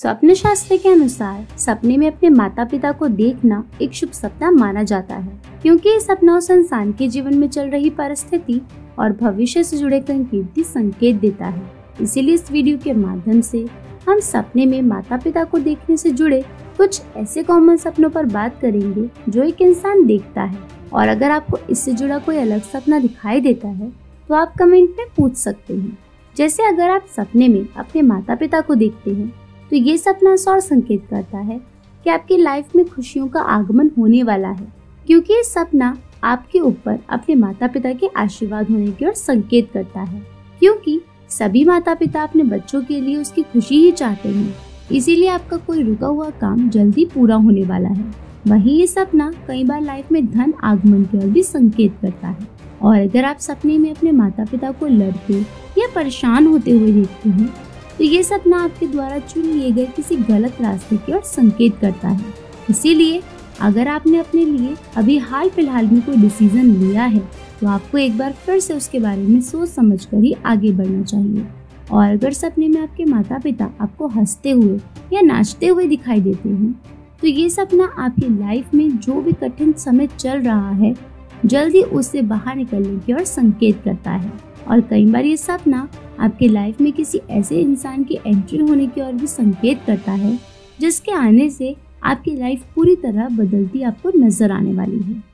स्वप्न शास्त्र के अनुसार सपने में अपने माता पिता को देखना एक शुभ सपना माना जाता है, क्योंकि ये सपना उस इंसान के जीवन में चल रही परिस्थिति और भविष्य से जुड़े संकेत देता है। इसीलिए इस वीडियो के माध्यम से हम सपने में माता पिता को देखने से जुड़े कुछ ऐसे कॉमन सपनों पर बात करेंगे जो एक इंसान देखता है, और अगर आपको इससे जुड़ा कोई अलग सपना दिखाई देता है तो आप कमेंट में पूछ सकते हैं। जैसे अगर आप सपने में अपने माता पिता को देखते हैं तो ये सपना सौर संकेत करता है कि आपकी लाइफ में खुशियों का आगमन होने वाला है, क्योंकि ये सपना आपके ऊपर अपने माता पिता के आशीर्वाद होने की ओर संकेत करता है, क्योंकि सभी माता पिता अपने बच्चों के लिए उसकी खुशी ही चाहते हैं। इसीलिए आपका कोई रुका हुआ काम जल्दी पूरा होने वाला है। वहीं ये सपना कई बार लाइफ में धन आगमन की ओर भी संकेत करता है, और अगर आप सपने में अपने माता पिता को लड़ते या परेशान होते हुए देखते हैं तो ये सपना आपके द्वारा चुन लिए गए किसी गलत रास्ते की ओर संकेत करता है। इसीलिए अगर आपने अपने लिए अभी हाल फिलहाल में कोई डिसीजन लिया है तो आपको एक बार फिर से उसके बारे में सोच समझ कर ही आगे बढ़ना चाहिए। और अगर सपने में आपके माता पिता आपको हंसते हुए या नाचते हुए दिखाई देते हैं तो ये सपना आपकी लाइफ में जो भी कठिन समय चल रहा है जल्दी उससे बाहर निकलने की ओर संकेत करता है, और कई बार ये सपना आपके लाइफ में किसी ऐसे इंसान की एंट्री होने की ओर भी संकेत करता है जिसके आने से आपकी लाइफ पूरी तरह बदलती आपको नजर आने वाली है।